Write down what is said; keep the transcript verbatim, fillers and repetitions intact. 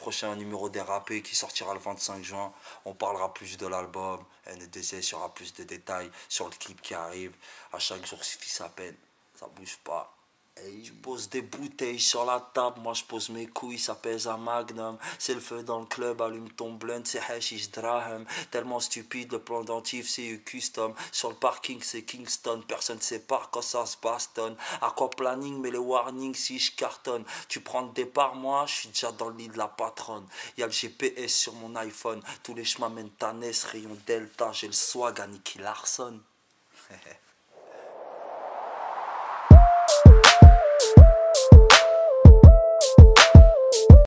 prochain numéro dérapé qui sortira le vingt-cinq juin, on parlera plus de l'album, N D C, il y aura plus de détails sur le clip qui arrive. À chaque jour suffit sa peine, ça bouge pas. Hey, tu poses des bouteilles sur la table, moi je pose mes couilles, ça pèse un magnum. C'est le feu dans le club, allume ton blunt, c'est hashish Drahem. Tellement stupide, le plan dentif c'est custom. Sur le parking c'est Kingston, personne sépare quand ça se bastonne. Aquaplanning, mais les warnings si je cartonne. Tu prends des départs, moi je suis déjà dans le lit de la patronne. Y'a le G P S sur mon iPhone, tous les chemins mènent à Ness, rayon Delta, j'ai le swag à Nicky Larson.